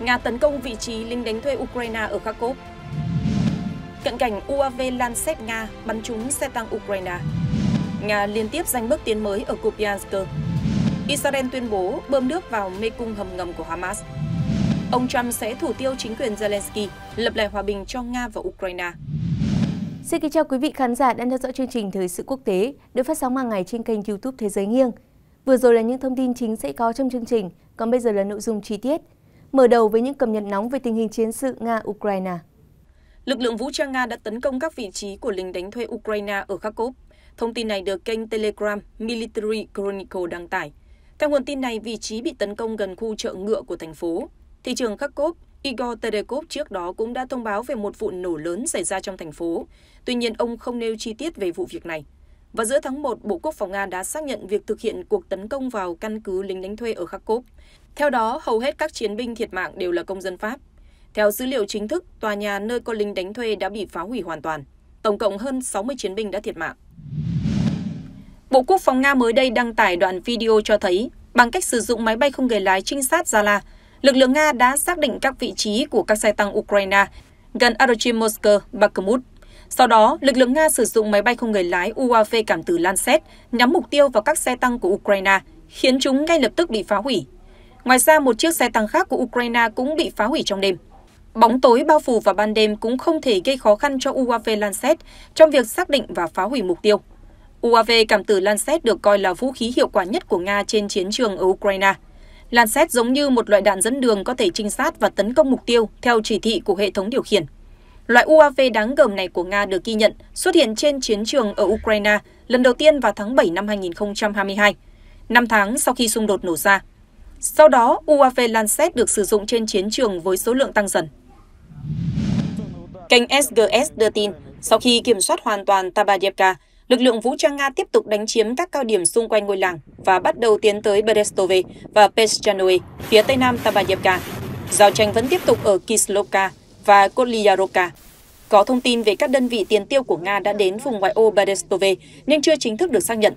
Nga tấn công vị trí lính đánh thuê Ukraine ở Kharkov. Cận cảnh UAV Lancet Nga bắn trúng xe tăng Ukraine. Nga liên tiếp giành bước tiến mới ở Kupyansk. Israel tuyên bố bơm nước vào mê cung hầm ngầm của Hamas. Ông Trump sẽ thủ tiêu chính quyền Zelensky, lập lại hòa bình cho Nga và Ukraine. Xin kính chào quý vị khán giả đang theo dõi chương trình Thời sự quốc tế được phát sóng hàng ngày trên kênh YouTube Thế giới nghiêng. Vừa rồi là những thông tin chính sẽ có trong chương trình, còn bây giờ là nội dung chi tiết. Mở đầu với những cập nhật nóng về tình hình chiến sự Nga-Ukraine. Lực lượng vũ trang Nga đã tấn công các vị trí của lính đánh thuê Ukraine ở Kharkov. Thông tin này được kênh Telegram Military Chronicle đăng tải. Theo nguồn tin này, vị trí bị tấn công gần khu chợ ngựa của thành phố. Thị trưởng Kharkov, Igor Tadekov trước đó cũng đã thông báo về một vụ nổ lớn xảy ra trong thành phố. Tuy nhiên, ông không nêu chi tiết về vụ việc này. Và giữa tháng 1, Bộ Quốc phòng Nga đã xác nhận việc thực hiện cuộc tấn công vào căn cứ lính đánh thuê ở Kharkov. Theo đó, hầu hết các chiến binh thiệt mạng đều là công dân Pháp. Theo dữ liệu chính thức, tòa nhà nơi có lính đánh thuê đã bị phá hủy hoàn toàn. Tổng cộng hơn 60 chiến binh đã thiệt mạng. Bộ Quốc phòng Nga mới đây đăng tải đoạn video cho thấy, bằng cách sử dụng máy bay không người lái trinh sát Zala, lực lượng Nga đã xác định các vị trí của các xe tăng Ukraine gần Archimorsk, Bakhmut. Sau đó, lực lượng Nga sử dụng máy bay không người lái UAV cảm tử Lancet nhắm mục tiêu vào các xe tăng của Ukraine, khiến chúng ngay lập tức bị phá hủy. Ngoài ra, một chiếc xe tăng khác của Ukraine cũng bị phá hủy trong đêm. Bóng tối bao phủ vào ban đêm cũng không thể gây khó khăn cho UAV Lancet trong việc xác định và phá hủy mục tiêu. UAV cảm tử Lancet được coi là vũ khí hiệu quả nhất của Nga trên chiến trường ở Ukraine. Lancet giống như một loại đạn dẫn đường có thể trinh sát và tấn công mục tiêu theo chỉ thị của hệ thống điều khiển. Loại UAV đáng gờm này của Nga được ghi nhận xuất hiện trên chiến trường ở Ukraine lần đầu tiên vào tháng 7 năm 2022, 5 tháng sau khi xung đột nổ ra. Sau đó, UAV Lancet được sử dụng trên chiến trường với số lượng tăng dần. Kênh SGS đưa tin, sau khi kiểm soát hoàn toàn Tabadyevka, lực lượng vũ trang Nga tiếp tục đánh chiếm các cao điểm xung quanh ngôi làng và bắt đầu tiến tới Berestove và Peshchanoe, phía tây nam Tabadyevka. Giao tranh vẫn tiếp tục ở Kislovka và Kolyarovka. Có thông tin về các đơn vị tiền tiêu của Nga đã đến vùng ngoại ô Berestove nhưng chưa chính thức được xác nhận.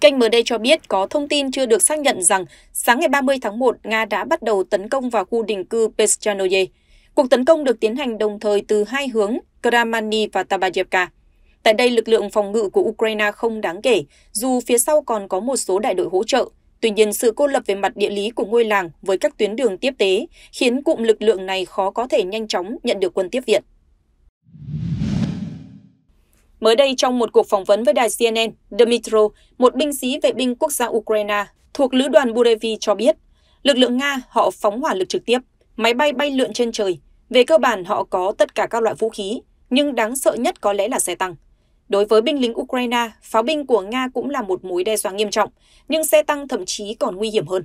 Kênh MD cho biết có thông tin chưa được xác nhận rằng sáng ngày 30 tháng 1, Nga đã bắt đầu tấn công vào khu định cư Peshchanoe. Cuộc tấn công được tiến hành đồng thời từ hai hướng, Kramani và Tabadyevka. Tại đây, lực lượng phòng ngự của Ukraine không đáng kể, dù phía sau còn có một số đại đội hỗ trợ. Tuy nhiên, sự cô lập về mặt địa lý của ngôi làng với các tuyến đường tiếp tế khiến cụm lực lượng này khó có thể nhanh chóng nhận được quân tiếp viện. Mới đây, trong một cuộc phỏng vấn với đài CNN, Dmytro, một binh sĩ vệ binh quốc gia Ukraine thuộc lữ đoàn Burevi cho biết, lực lượng Nga họ phóng hỏa lực trực tiếp, máy bay bay lượn trên trời. Về cơ bản, họ có tất cả các loại vũ khí, nhưng đáng sợ nhất có lẽ là xe tăng. Đối với binh lính Ukraine, pháo binh của Nga cũng là một mối đe dọa nghiêm trọng, nhưng xe tăng thậm chí còn nguy hiểm hơn.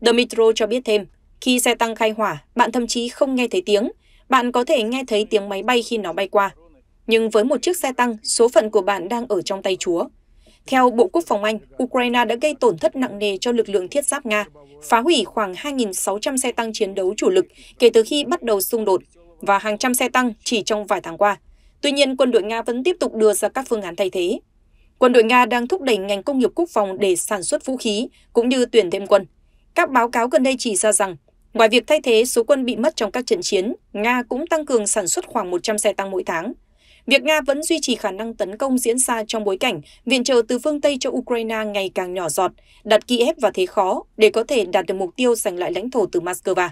Dmytro cho biết thêm, khi xe tăng khai hỏa, bạn thậm chí không nghe thấy tiếng, bạn có thể nghe thấy tiếng máy bay khi nó bay qua. Nhưng với một chiếc xe tăng, số phận của bạn đang ở trong tay Chúa. Theo Bộ Quốc phòng Anh, Ukraine đã gây tổn thất nặng nề cho lực lượng thiết giáp Nga, phá hủy khoảng 2.600 xe tăng chiến đấu chủ lực kể từ khi bắt đầu xung đột và hàng trăm xe tăng chỉ trong vài tháng qua. Tuy nhiên, quân đội Nga vẫn tiếp tục đưa ra các phương án thay thế. Quân đội Nga đang thúc đẩy ngành công nghiệp quốc phòng để sản xuất vũ khí, cũng như tuyển thêm quân. Các báo cáo gần đây chỉ ra rằng, ngoài việc thay thế số quân bị mất trong các trận chiến, Nga cũng tăng cường sản xuất khoảng 100 xe tăng mỗi tháng. Việc Nga vẫn duy trì khả năng tấn công diễn ra trong bối cảnh viện trợ từ phương Tây cho Ukraine ngày càng nhỏ giọt, đặt Kiev vào thế khó để có thể đạt được mục tiêu giành lại lãnh thổ từ Moscow.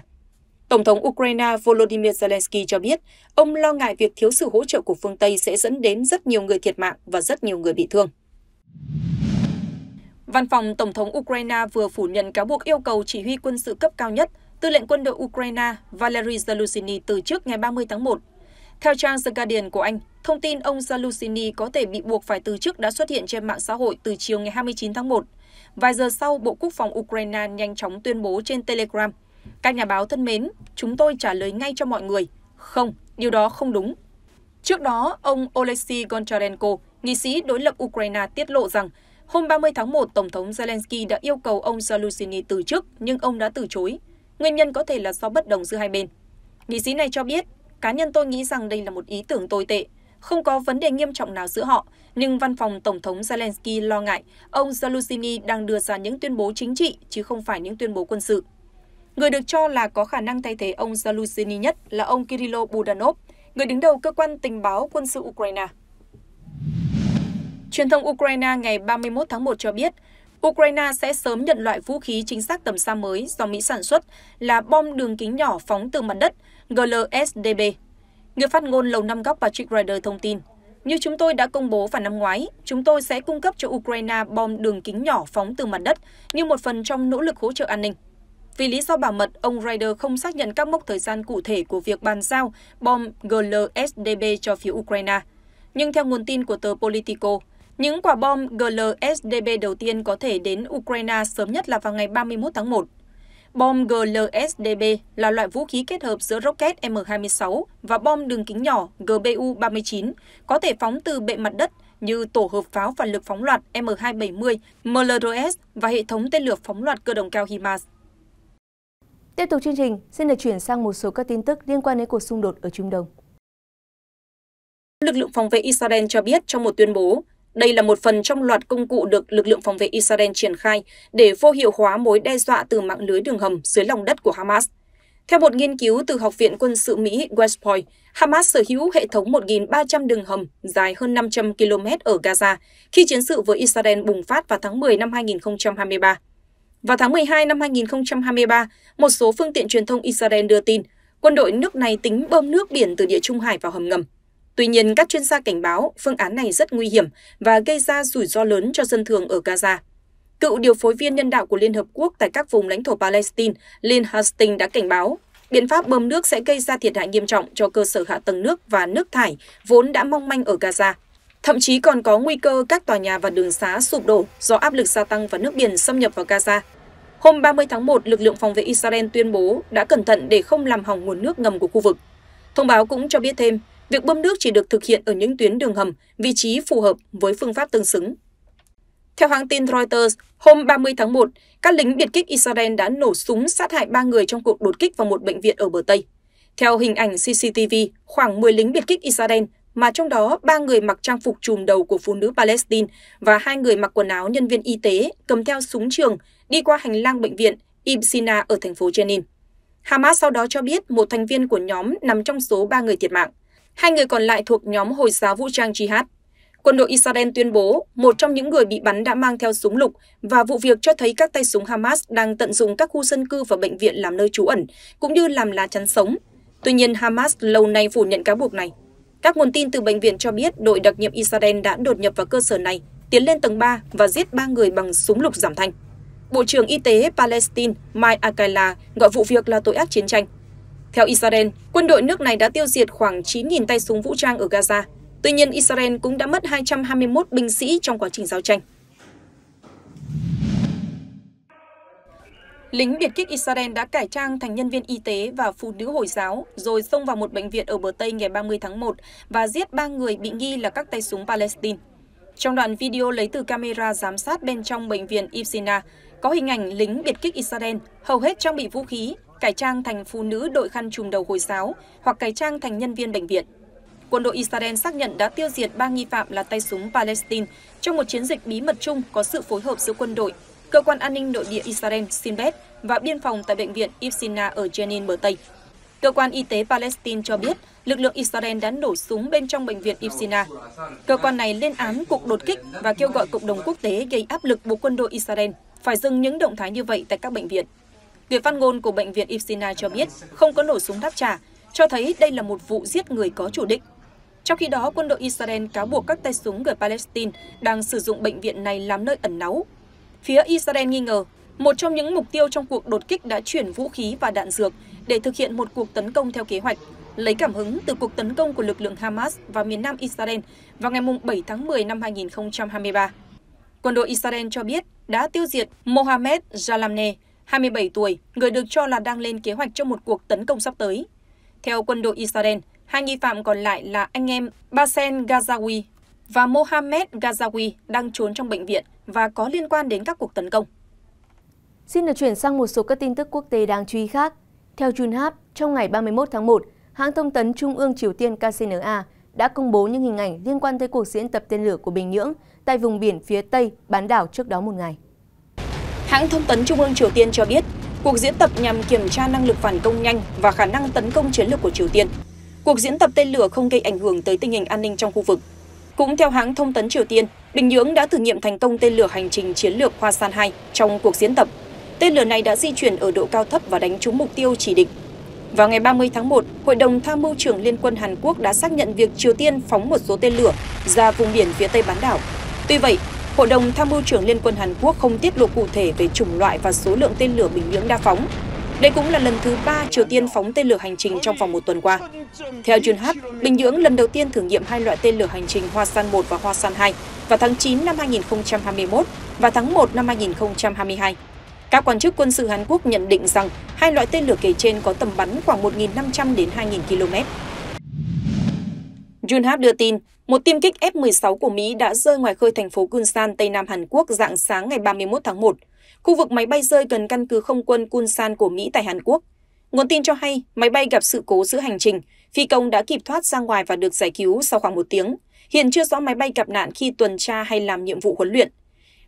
Tổng thống Ukraine Volodymyr Zelensky cho biết, ông lo ngại việc thiếu sự hỗ trợ của phương Tây sẽ dẫn đến rất nhiều người thiệt mạng và rất nhiều người bị thương. Văn phòng Tổng thống Ukraine vừa phủ nhận cáo buộc yêu cầu chỉ huy quân sự cấp cao nhất, tư lệnh quân đội Ukraine Valery Zaluzhny từ chức ngày 30 tháng 1. Theo trang The Guardian của Anh, thông tin ông Zaluzhny có thể bị buộc phải từ chức đã xuất hiện trên mạng xã hội từ chiều ngày 29 tháng 1. Vài giờ sau, Bộ Quốc phòng Ukraine nhanh chóng tuyên bố trên Telegram, các nhà báo thân mến, chúng tôi trả lời ngay cho mọi người. Không, điều đó không đúng. Trước đó, ông Oleksii Goncharenko, nghị sĩ đối lập Ukraine tiết lộ rằng hôm 30 tháng 1, Tổng thống Zelensky đã yêu cầu ông Zaluzhny từ chức nhưng ông đã từ chối. Nguyên nhân có thể là do bất đồng giữa hai bên. Nghị sĩ này cho biết, cá nhân tôi nghĩ rằng đây là một ý tưởng tồi tệ. Không có vấn đề nghiêm trọng nào giữa họ, nhưng văn phòng Tổng thống Zelensky lo ngại ông Zaluzhny đang đưa ra những tuyên bố chính trị chứ không phải những tuyên bố quân sự. Người được cho là có khả năng thay thế ông Zaluzhny nhất là ông Kyrylo Budanov, người đứng đầu cơ quan tình báo quân sự Ukraine. Truyền thông Ukraine ngày 31 tháng 1 cho biết, Ukraine sẽ sớm nhận loại vũ khí chính xác tầm xa mới do Mỹ sản xuất là bom đường kính nhỏ phóng từ mặt đất GLSDB. Người phát ngôn Lầu Năm Góc Patrick Ryder thông tin, như chúng tôi đã công bố vào năm ngoái, chúng tôi sẽ cung cấp cho Ukraine bom đường kính nhỏ phóng từ mặt đất như một phần trong nỗ lực hỗ trợ an ninh. Vì lý do bảo mật, ông Ryder không xác nhận các mốc thời gian cụ thể của việc bàn giao bom GLSDB cho phía Ukraine. Nhưng theo nguồn tin của tờ Politico, những quả bom GLSDB đầu tiên có thể đến Ukraine sớm nhất là vào ngày 31 tháng 1. Bom GLSDB là loại vũ khí kết hợp giữa rocket M26 và bom đường kính nhỏ GBU-39, có thể phóng từ bệ mặt đất như tổ hợp pháo phản lực phóng loạt M270, MLRS và hệ thống tên lửa phóng loạt cơ động cao Himars. Tiếp tục chương trình, xin được chuyển sang một số các tin tức liên quan đến cuộc xung đột ở Trung Đông. Lực lượng phòng vệ Israel cho biết trong một tuyên bố, đây là một phần trong loạt công cụ được lực lượng phòng vệ Israel triển khai để vô hiệu hóa mối đe dọa từ mạng lưới đường hầm dưới lòng đất của Hamas. Theo một nghiên cứu từ Học viện Quân sự Mỹ West Point, Hamas sở hữu hệ thống 1.300 đường hầm dài hơn 500 km ở Gaza khi chiến sự với Israel bùng phát vào tháng 10 năm 2023. Vào tháng 12 năm 2023, một số phương tiện truyền thông Israel đưa tin quân đội nước này tính bơm nước biển từ Địa Trung Hải vào hầm ngầm. Tuy nhiên, các chuyên gia cảnh báo phương án này rất nguy hiểm và gây ra rủi ro lớn cho dân thường ở Gaza. Cựu điều phối viên nhân đạo của Liên Hợp Quốc tại các vùng lãnh thổ Palestine, Lynn Hastings đã cảnh báo biện pháp bơm nước sẽ gây ra thiệt hại nghiêm trọng cho cơ sở hạ tầng nước và nước thải vốn đã mong manh ở Gaza. Thậm chí còn có nguy cơ các tòa nhà và đường xá sụp đổ do áp lực gia tăng và nước biển xâm nhập vào Gaza. Hôm 30 tháng 1, lực lượng phòng vệ Israel tuyên bố đã cẩn thận để không làm hỏng nguồn nước ngầm của khu vực. Thông báo cũng cho biết thêm, việc bơm nước chỉ được thực hiện ở những tuyến đường hầm, vị trí phù hợp với phương pháp tương xứng. Theo hãng tin Reuters, hôm 30 tháng 1, các lính biệt kích Israel đã nổ súng sát hại 3 người trong cuộc đột kích vào một bệnh viện ở bờ Tây. Theo hình ảnh CCTV, khoảng 10 lính biệt kích Israel, mà trong đó 3 người mặc trang phục trùm đầu của phụ nữ Palestine và 2 người mặc quần áo nhân viên y tế cầm theo súng trường đi qua hành lang bệnh viện Ibsina ở thành phố Jenin. Hamas sau đó cho biết một thành viên của nhóm nằm trong số 3 người thiệt mạng. 2 người còn lại thuộc nhóm Hồi giáo vũ trang Jihad. Quân đội Israel tuyên bố một trong những người bị bắn đã mang theo súng lục và vụ việc cho thấy các tay súng Hamas đang tận dụng các khu dân cư và bệnh viện làm nơi trú ẩn, cũng như làm lá chắn sống. Tuy nhiên, Hamas lâu nay phủ nhận cáo buộc này. Các nguồn tin từ bệnh viện cho biết đội đặc nhiệm Israel đã đột nhập vào cơ sở này, tiến lên tầng 3 và giết 3 người bằng súng lục giảm thanh. Bộ trưởng Y tế Palestine Mai Akaila gọi vụ việc là tội ác chiến tranh. Theo Israel, quân đội nước này đã tiêu diệt khoảng 9.000 tay súng vũ trang ở Gaza. Tuy nhiên, Israel cũng đã mất 221 binh sĩ trong quá trình giao tranh. Lính biệt kích Israel đã cải trang thành nhân viên y tế và phụ nữ Hồi giáo, rồi xông vào một bệnh viện ở bờ Tây ngày 30 tháng 1 và giết 3 người bị nghi là các tay súng Palestine. Trong đoạn video lấy từ camera giám sát bên trong bệnh viện Ibsina, có hình ảnh lính biệt kích Israel, hầu hết trang bị vũ khí, cải trang thành phụ nữ đội khăn trùm đầu Hồi giáo hoặc cải trang thành nhân viên bệnh viện. Quân đội Israel xác nhận đã tiêu diệt 3 nghi phạm là tay súng Palestine trong một chiến dịch bí mật chung có sự phối hợp giữa quân đội, cơ quan an ninh nội địa Israel Shin Bet và biên phòng tại bệnh viện Ibsina ở Jenin, bờ Tây. Cơ quan y tế Palestine cho biết lực lượng Israel đã nổ súng bên trong bệnh viện Ibsina. Cơ quan này lên án cuộc đột kích và kêu gọi cộng đồng quốc tế gây áp lực buộc quân đội Israel phải dừng những động thái như vậy tại các bệnh viện. Người phát ngôn của bệnh viện Ibsina cho biết không có nổ súng đáp trả, cho thấy đây là một vụ giết người có chủ đích. Trong khi đó, quân đội Israel cáo buộc các tay súng người Palestine đang sử dụng bệnh viện này làm nơi ẩn náu. Phía Israel nghi ngờ một trong những mục tiêu trong cuộc đột kích đã chuyển vũ khí và đạn dược để thực hiện một cuộc tấn công theo kế hoạch, lấy cảm hứng từ cuộc tấn công của lực lượng Hamas vào miền nam Israel vào ngày 7 tháng 10 năm 2023. Quân đội Israel cho biết đã tiêu diệt Mohammed Jalamne, 27 tuổi, người được cho là đang lên kế hoạch cho một cuộc tấn công sắp tới. Theo quân đội Israel, 2 nghi phạm còn lại là anh em Basen Ghazawi và Mohammed Ghazawi đang trốn trong bệnh viện và có liên quan đến các cuộc tấn công. Xin được chuyển sang một số các tin tức quốc tế đáng chú ý khác. Theo Yonhap, trong ngày 31 tháng 1, hãng thông tấn Trung ương Triều Tiên KCNA đã công bố những hình ảnh liên quan tới cuộc diễn tập tên lửa của Bình Nhưỡng tại vùng biển phía Tây bán đảo trước đó một ngày. Hãng thông tấn Trung ương Triều Tiên cho biết, Cuộc diễn tập nhằm kiểm tra năng lực phản công nhanh và khả năng tấn công chiến lược của Triều Tiên. Cuộc diễn tập tên lửa không gây ảnh hưởng tới tình hình an ninh trong khu vực. Cũng theo hãng thông tấn Triều Tiên, Bình Nhưỡng đã thử nghiệm thành công tên lửa hành trình chiến lược Hwasal-2 trong cuộc diễn tập. Tên lửa này đã di chuyển ở độ cao thấp và đánh trúng mục tiêu chỉ định. Vào ngày 30 tháng 1, Hội đồng Tham mưu trưởng Liên quân Hàn Quốc đã xác nhận việc Triều Tiên phóng một số tên lửa ra vùng biển phía tây bán đảo. Tuy vậy, Hội đồng Tham mưu trưởng Liên quân Hàn Quốc không tiết lộ cụ thể về chủng loại và số lượng tên lửa Bình Nhưỡng đã phóng. Đây cũng là lần thứ 3 Triều Tiên phóng tên lửa hành trình trong vòng một tuần qua. Theo Yonhap, Bình Nhưỡng lần đầu tiên thử nghiệm hai loại tên lửa hành trình Hwasal-1 và Hwasal-2 vào tháng 9 năm 2021 và tháng 1 năm 2022. Các quan chức quân sự Hàn Quốc nhận định rằng hai loại tên lửa kể trên có tầm bắn khoảng 1.500 đến 2.000 km. Yonhap đưa tin, một tiêm kích F-16 của Mỹ đã rơi ngoài khơi thành phố Gunsan, Tây Nam Hàn Quốc rạng sáng ngày 31 tháng 1. Khu vực máy bay rơi gần căn cứ không quân Gunsan của Mỹ tại Hàn Quốc. Nguồn tin cho hay, máy bay gặp sự cố giữa hành trình, phi công đã kịp thoát ra ngoài và được giải cứu sau khoảng một tiếng. Hiện chưa rõ máy bay gặp nạn khi tuần tra hay làm nhiệm vụ huấn luyện.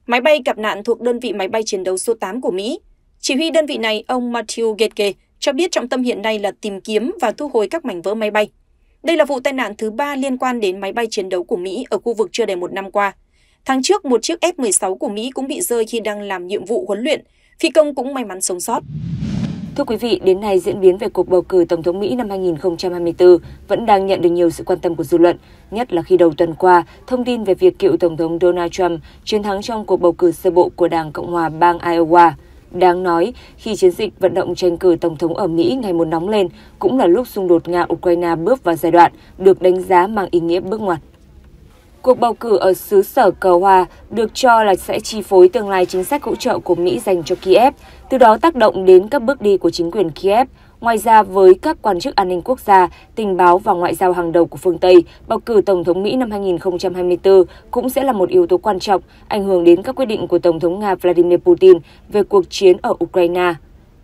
Máy bay gặp nạn thuộc đơn vị máy bay chiến đấu số 8 của Mỹ. Chỉ huy đơn vị này, ông Matthew Getke, cho biết trọng tâm hiện nay là tìm kiếm và thu hồi các mảnh vỡ máy bay. Đây là vụ tai nạn thứ 3 liên quan đến máy bay chiến đấu của Mỹ ở khu vực chưa đầy một năm qua. Tháng trước, một chiếc F-16 của Mỹ cũng bị rơi khi đang làm nhiệm vụ huấn luyện. Phi công cũng may mắn sống sót. Thưa quý vị, đến nay diễn biến về cuộc bầu cử Tổng thống Mỹ năm 2024 vẫn đang nhận được nhiều sự quan tâm của dư luận, nhất là khi đầu tuần qua, thông tin về việc cựu Tổng thống Donald Trump chiến thắng trong cuộc bầu cử sơ bộ của Đảng Cộng hòa bang Iowa. Đáng nói, khi chiến dịch vận động tranh cử Tổng thống ở Mỹ ngày một nóng lên, cũng là lúc xung đột Nga-Ukraine bước vào giai đoạn được đánh giá mang ý nghĩa bước ngoặt. Cuộc bầu cử ở xứ sở Cờ Hoa được cho là sẽ chi phối tương lai chính sách hỗ trợ của Mỹ dành cho Kiev, từ đó tác động đến các bước đi của chính quyền Kiev. Ngoài ra, với các quan chức an ninh quốc gia, tình báo và ngoại giao hàng đầu của phương Tây, bầu cử Tổng thống Mỹ năm 2024 cũng sẽ là một yếu tố quan trọng, ảnh hưởng đến các quyết định của Tổng thống Nga Vladimir Putin về cuộc chiến ở Ukraine.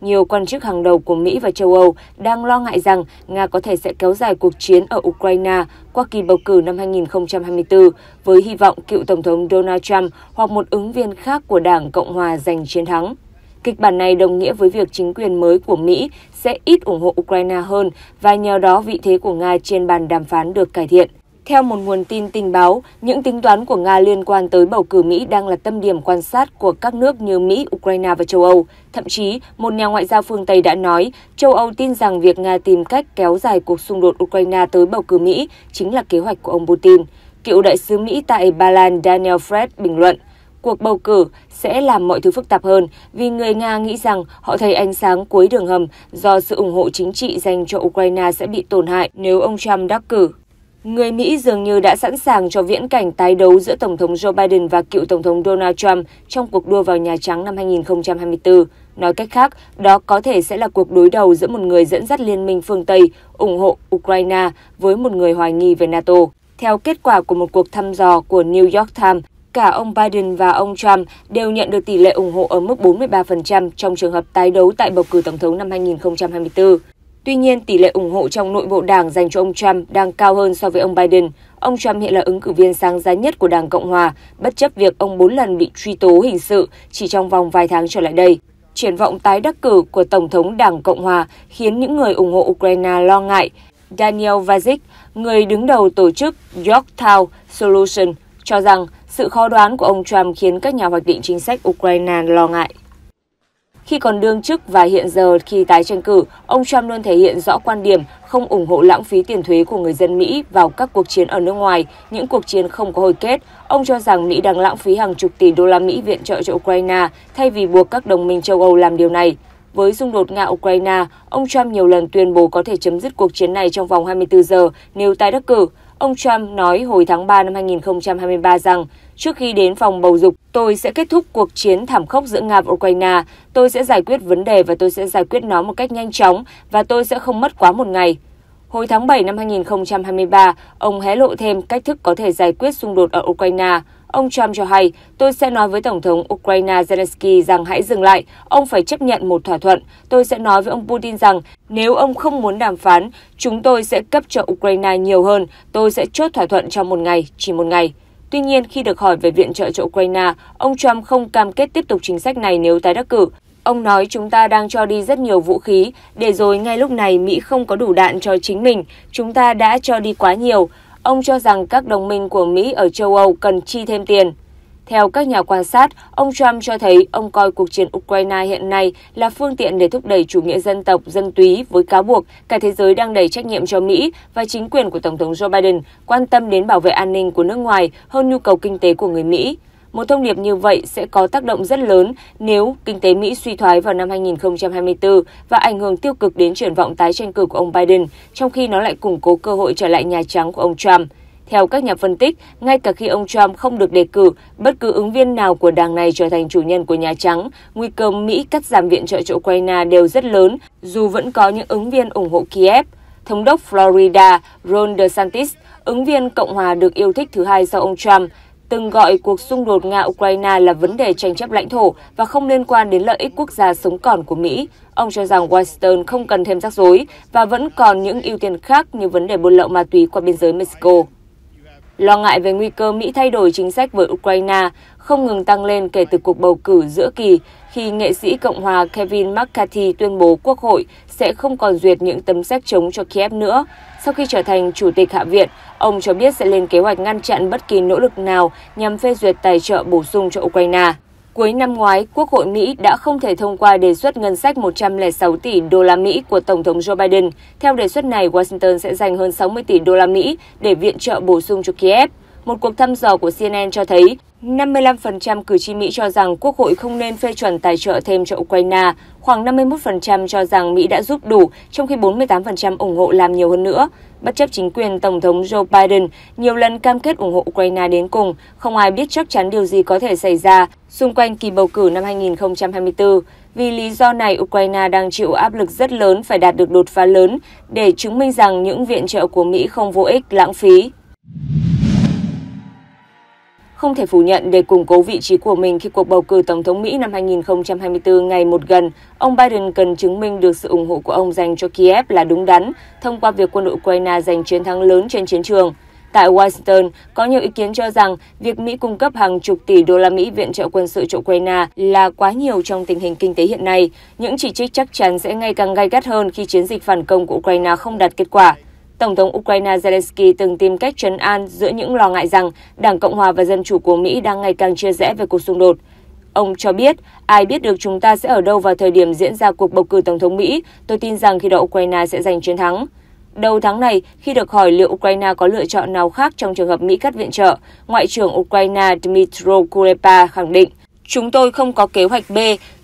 Nhiều quan chức hàng đầu của Mỹ và châu Âu đang lo ngại rằng Nga có thể sẽ kéo dài cuộc chiến ở Ukraine qua kỳ bầu cử năm 2024, với hy vọng cựu Tổng thống Donald Trump hoặc một ứng viên khác của Đảng Cộng hòa giành chiến thắng. Kịch bản này đồng nghĩa với việc chính quyền mới của Mỹ sẽ ít ủng hộ Ukraine hơn và nhờ đó vị thế của Nga trên bàn đàm phán được cải thiện. Theo một nguồn tin tình báo, những tính toán của Nga liên quan tới bầu cử Mỹ đang là tâm điểm quan sát của các nước như Mỹ, Ukraine và châu Âu. Thậm chí, một nhà ngoại giao phương Tây đã nói, châu Âu tin rằng việc Nga tìm cách kéo dài cuộc xung đột Ukraine tới bầu cử Mỹ chính là kế hoạch của ông Putin. Cựu đại sứ Mỹ tại Ba Lan Daniel Fred bình luận, cuộc bầu cử sẽ làm mọi thứ phức tạp hơn vì người Nga nghĩ rằng họ thấy ánh sáng cuối đường hầm do sự ủng hộ chính trị dành cho Ukraine sẽ bị tổn hại nếu ông Trump đắc cử. Người Mỹ dường như đã sẵn sàng cho viễn cảnh tái đấu giữa Tổng thống Joe Biden và cựu Tổng thống Donald Trump trong cuộc đua vào Nhà Trắng năm 2024. Nói cách khác, đó có thể sẽ là cuộc đối đầu giữa một người dẫn dắt liên minh phương Tây ủng hộ Ukraine với một người hoài nghi về NATO. Theo kết quả của một cuộc thăm dò của New York Times, cả ông Biden và ông Trump đều nhận được tỷ lệ ủng hộ ở mức 43% trong trường hợp tái đấu tại bầu cử Tổng thống năm 2024. Tuy nhiên, tỷ lệ ủng hộ trong nội bộ đảng dành cho ông Trump đang cao hơn so với ông Biden. Ông Trump hiện là ứng cử viên sáng giá nhất của Đảng Cộng Hòa, bất chấp việc ông 4 lần bị truy tố hình sự chỉ trong vòng vài tháng trở lại đây. Triển vọng tái đắc cử của Tổng thống Đảng Cộng Hòa khiến những người ủng hộ Ukraine lo ngại. Daniel Vazquez, người đứng đầu tổ chức Yorktown Solution, cho rằng sự khó đoán của ông Trump khiến các nhà hoạch định chính sách Ukraine lo ngại. Khi còn đương chức và hiện giờ khi tái tranh cử, ông Trump luôn thể hiện rõ quan điểm không ủng hộ lãng phí tiền thuế của người dân Mỹ vào các cuộc chiến ở nước ngoài, những cuộc chiến không có hồi kết. Ông cho rằng Mỹ đang lãng phí hàng chục tỷ đô la Mỹ viện trợ cho Ukraine thay vì buộc các đồng minh châu Âu làm điều này. Với xung đột Nga-Ukraine, ông Trump nhiều lần tuyên bố có thể chấm dứt cuộc chiến này trong vòng 24 giờ nếu tái đắc cử. Ông Trump nói hồi tháng 3 năm 2023 rằng, trước khi đến phòng bầu dục, tôi sẽ kết thúc cuộc chiến thảm khốc giữa Nga và Ukraine, tôi sẽ giải quyết vấn đề và tôi sẽ giải quyết nó một cách nhanh chóng và tôi sẽ không mất quá một ngày. Hồi tháng 7 năm 2023, ông hé lộ thêm cách thức có thể giải quyết xung đột ở Ukraine. Ông Trump cho hay, tôi sẽ nói với Tổng thống Ukraine Zelensky rằng hãy dừng lại, ông phải chấp nhận một thỏa thuận. Tôi sẽ nói với ông Putin rằng nếu ông không muốn đàm phán, chúng tôi sẽ cấp cho Ukraine nhiều hơn, tôi sẽ chốt thỏa thuận trong một ngày, chỉ một ngày. Tuy nhiên, khi được hỏi về viện trợ cho Ukraine, ông Trump không cam kết tiếp tục chính sách này nếu tái đắc cử. Ông nói chúng ta đang cho đi rất nhiều vũ khí, để rồi ngay lúc này Mỹ không có đủ đạn cho chính mình, chúng ta đã cho đi quá nhiều. Ông cho rằng các đồng minh của Mỹ ở châu Âu cần chi thêm tiền. Theo các nhà quan sát, ông Trump cho thấy ông coi cuộc chiến Ukraine hiện nay là phương tiện để thúc đẩy chủ nghĩa dân tộc, dân túy với cáo buộc cả thế giới đang đẩy trách nhiệm cho Mỹ và chính quyền của Tổng thống Joe Biden quan tâm đến bảo vệ an ninh của nước ngoài hơn nhu cầu kinh tế của người Mỹ. Một thông điệp như vậy sẽ có tác động rất lớn nếu kinh tế Mỹ suy thoái vào năm 2024 và ảnh hưởng tiêu cực đến triển vọng tái tranh cử của ông Biden, trong khi nó lại củng cố cơ hội trở lại Nhà Trắng của ông Trump. Theo các nhà phân tích, ngay cả khi ông Trump không được đề cử, bất cứ ứng viên nào của đảng này trở thành chủ nhân của Nhà Trắng, nguy cơ Mỹ cắt giảm viện trợ cho Ukraine đều rất lớn, dù vẫn có những ứng viên ủng hộ Kiev. Thống đốc Florida Ron DeSantis, ứng viên Cộng hòa được yêu thích thứ hai sau ông Trump, từng gọi cuộc xung đột Nga-Ukraine là vấn đề tranh chấp lãnh thổ và không liên quan đến lợi ích quốc gia sống còn của Mỹ. Ông cho rằng Washington không cần thêm rắc rối và vẫn còn những ưu tiên khác như vấn đề buôn lậu ma túy qua biên giới Mexico. Lo ngại về nguy cơ Mỹ thay đổi chính sách với Ukraine không ngừng tăng lên kể từ cuộc bầu cử giữa kỳ, khi nghệ sĩ Cộng hòa Kevin McCarthy tuyên bố Quốc hội sẽ không còn duyệt những tấm séc chống cho Kiev nữa. Sau khi trở thành Chủ tịch Hạ viện, ông cho biết sẽ lên kế hoạch ngăn chặn bất kỳ nỗ lực nào nhằm phê duyệt tài trợ bổ sung cho Ukraine. Cuối năm ngoái, Quốc hội Mỹ đã không thể thông qua đề xuất ngân sách 106 tỷ đô la Mỹ của Tổng thống Joe Biden. Theo đề xuất này, Washington sẽ dành hơn 60 tỷ đô la Mỹ để viện trợ bổ sung cho Kiev. Một cuộc thăm dò của CNN cho thấy 55% cử tri Mỹ cho rằng Quốc hội không nên phê chuẩn tài trợ thêm cho Ukraine, khoảng 51% cho rằng Mỹ đã giúp đủ, trong khi 48% ủng hộ làm nhiều hơn nữa. Bất chấp chính quyền Tổng thống Joe Biden nhiều lần cam kết ủng hộ Ukraine đến cùng, không ai biết chắc chắn điều gì có thể xảy ra xung quanh kỳ bầu cử năm 2024. Vì lý do này, Ukraine đang chịu áp lực rất lớn phải đạt được đột phá lớn để chứng minh rằng những viện trợ của Mỹ không vô ích, lãng phí. Không thể phủ nhận, để củng cố vị trí của mình khi cuộc bầu cử Tổng thống Mỹ năm 2024 ngày một gần, ông Biden cần chứng minh được sự ủng hộ của ông dành cho Kiev là đúng đắn, thông qua việc quân đội Ukraine giành chiến thắng lớn trên chiến trường. Tại Washington, có nhiều ý kiến cho rằng việc Mỹ cung cấp hàng chục tỷ đô la Mỹ viện trợ quân sự cho Ukraine là quá nhiều trong tình hình kinh tế hiện nay. Những chỉ trích chắc chắn sẽ ngày càng gay gắt hơn khi chiến dịch phản công của Ukraine không đạt kết quả. Tổng thống Ukraine Zelensky từng tìm cách trấn an giữa những lo ngại rằng Đảng Cộng hòa và Dân chủ của Mỹ đang ngày càng chia rẽ về cuộc xung đột. Ông cho biết, ai biết được chúng ta sẽ ở đâu vào thời điểm diễn ra cuộc bầu cử Tổng thống Mỹ, tôi tin rằng khi đó Ukraine sẽ giành chiến thắng. Đầu tháng này, khi được hỏi liệu Ukraine có lựa chọn nào khác trong trường hợp Mỹ cắt viện trợ, Ngoại trưởng Ukraine Dmytro Kuleba khẳng định, chúng tôi không có kế hoạch B,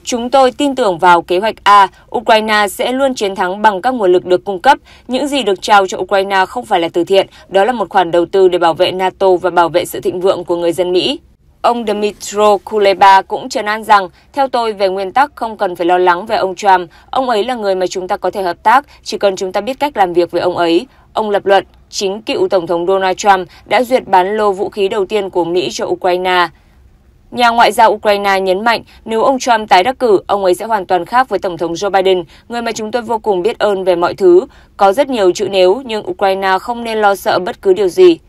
chúng tôi tin tưởng vào kế hoạch A, Ukraine sẽ luôn chiến thắng bằng các nguồn lực được cung cấp. Những gì được trao cho Ukraine không phải là từ thiện, đó là một khoản đầu tư để bảo vệ NATO và bảo vệ sự thịnh vượng của người dân Mỹ. Ông Dmytro Kuleba cũng trấn an rằng, theo tôi về nguyên tắc không cần phải lo lắng về ông Trump, ông ấy là người mà chúng ta có thể hợp tác, chỉ cần chúng ta biết cách làm việc với ông ấy. Ông lập luận, chính cựu Tổng thống Donald Trump đã duyệt bán lô vũ khí đầu tiên của Mỹ cho Ukraine. Nhà ngoại giao Ukraine nhấn mạnh, nếu ông Trump tái đắc cử, ông ấy sẽ hoàn toàn khác với Tổng thống Joe Biden, người mà chúng tôi vô cùng biết ơn về mọi thứ. Có rất nhiều chữ nếu, nhưng Ukraine không nên lo sợ bất cứ điều gì.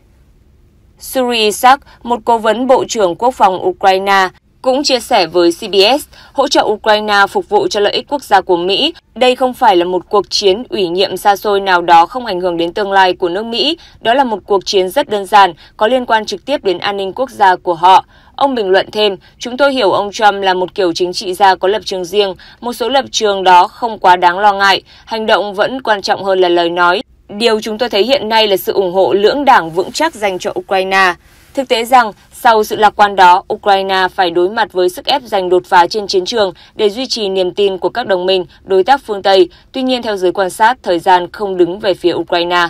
Suri Isaac, một cố vấn Bộ trưởng Quốc phòng Ukraine, cũng chia sẻ với CBS, hỗ trợ Ukraine phục vụ cho lợi ích quốc gia của Mỹ. Đây không phải là một cuộc chiến ủy nhiệm xa xôi nào đó không ảnh hưởng đến tương lai của nước Mỹ. Đó là một cuộc chiến rất đơn giản, có liên quan trực tiếp đến an ninh quốc gia của họ. Ông bình luận thêm, chúng tôi hiểu ông Trump là một kiểu chính trị gia có lập trường riêng. Một số lập trường đó không quá đáng lo ngại. Hành động vẫn quan trọng hơn là lời nói. Điều chúng tôi thấy hiện nay là sự ủng hộ lưỡng đảng vững chắc dành cho Ukraine. Thực tế rằng, sau sự lạc quan đó, Ukraine phải đối mặt với sức ép giành đột phá trên chiến trường để duy trì niềm tin của các đồng minh, đối tác phương Tây. Tuy nhiên, theo giới quan sát, thời gian không đứng về phía Ukraine.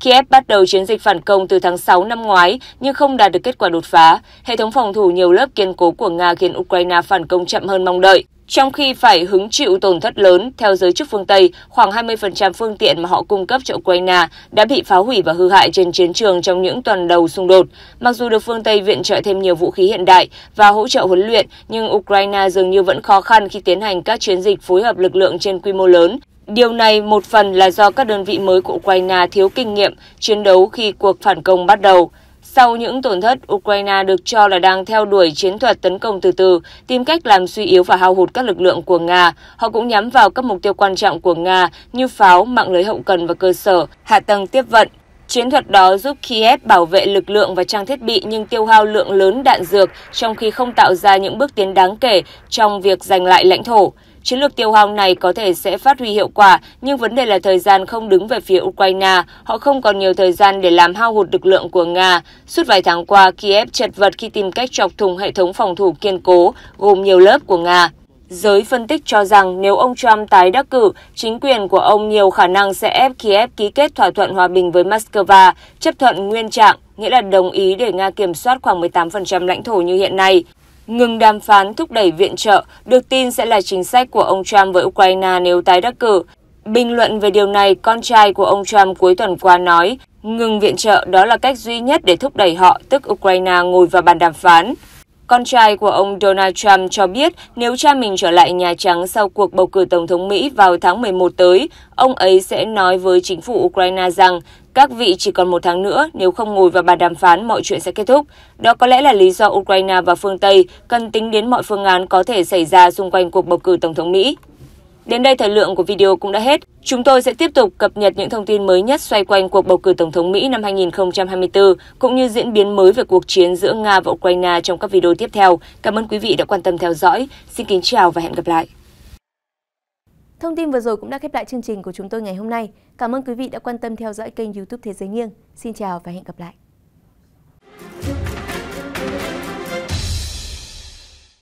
Kiev bắt đầu chiến dịch phản công từ tháng 6 năm ngoái nhưng không đạt được kết quả đột phá. Hệ thống phòng thủ nhiều lớp kiên cố của Nga khiến Ukraine phản công chậm hơn mong đợi, trong khi phải hứng chịu tổn thất lớn. Theo giới chức phương Tây, khoảng 20% phương tiện mà họ cung cấp cho Ukraine đã bị phá hủy và hư hại trên chiến trường trong những tuần đầu xung đột. Mặc dù được phương Tây viện trợ thêm nhiều vũ khí hiện đại và hỗ trợ huấn luyện, nhưng Ukraine dường như vẫn khó khăn khi tiến hành các chiến dịch phối hợp lực lượng trên quy mô lớn. Điều này một phần là do các đơn vị mới của Ukraine thiếu kinh nghiệm chiến đấu khi cuộc phản công bắt đầu. Sau những tổn thất, Ukraine được cho là đang theo đuổi chiến thuật tấn công từ từ, tìm cách làm suy yếu và hao hụt các lực lượng của Nga. Họ cũng nhắm vào các mục tiêu quan trọng của Nga như pháo, mạng lưới hậu cần và cơ sở, hạ tầng tiếp vận. Chiến thuật đó giúp Kiev bảo vệ lực lượng và trang thiết bị nhưng tiêu hao lượng lớn đạn dược, trong khi không tạo ra những bước tiến đáng kể trong việc giành lại lãnh thổ. Chiến lược tiêu hao này có thể sẽ phát huy hiệu quả, nhưng vấn đề là thời gian không đứng về phía Ukraine. Họ không còn nhiều thời gian để làm hao hụt lực lượng của Nga. Suốt vài tháng qua, Kiev chật vật khi tìm cách chọc thủng hệ thống phòng thủ kiên cố, gồm nhiều lớp của Nga. Giới phân tích cho rằng nếu ông Trump tái đắc cử, chính quyền của ông nhiều khả năng sẽ ép Kiev ký kết thỏa thuận hòa bình với Moscow, chấp thuận nguyên trạng, nghĩa là đồng ý để Nga kiểm soát khoảng 18% lãnh thổ như hiện nay. Ngừng đàm phán, thúc đẩy viện trợ, được tin sẽ là chính sách của ông Trump với Ukraine nếu tái đắc cử. Bình luận về điều này, con trai của ông Trump cuối tuần qua nói, ngừng viện trợ đó là cách duy nhất để thúc đẩy họ, tức Ukraine ngồi vào bàn đàm phán. Con trai của ông Donald Trump cho biết nếu cha mình trở lại Nhà Trắng sau cuộc bầu cử Tổng thống Mỹ vào tháng 11 tới, ông ấy sẽ nói với chính phủ Ukraine rằng các vị chỉ còn một tháng nữa, nếu không ngồi vào bàn đàm phán, mọi chuyện sẽ kết thúc. Đó có lẽ là lý do Ukraine và phương Tây cần tính đến mọi phương án có thể xảy ra xung quanh cuộc bầu cử Tổng thống Mỹ. Đến đây thời lượng của video cũng đã hết. Chúng tôi sẽ tiếp tục cập nhật những thông tin mới nhất xoay quanh cuộc bầu cử Tổng thống Mỹ năm 2024, cũng như diễn biến mới về cuộc chiến giữa Nga và Ukraine trong các video tiếp theo. Cảm ơn quý vị đã quan tâm theo dõi. Xin kính chào và hẹn gặp lại. Thông tin vừa rồi cũng đã khép lại chương trình của chúng tôi ngày hôm nay. Cảm ơn quý vị đã quan tâm theo dõi kênh YouTube Thế giới nghiêng. Xin chào và hẹn gặp lại.